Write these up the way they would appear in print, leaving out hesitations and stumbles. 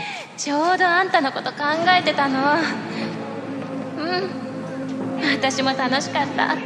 か？ちょうどあんたのこと考えてたの。私も楽しかった。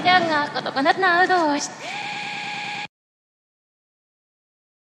Nakakatawa nga ako to. Kanat na ako doon.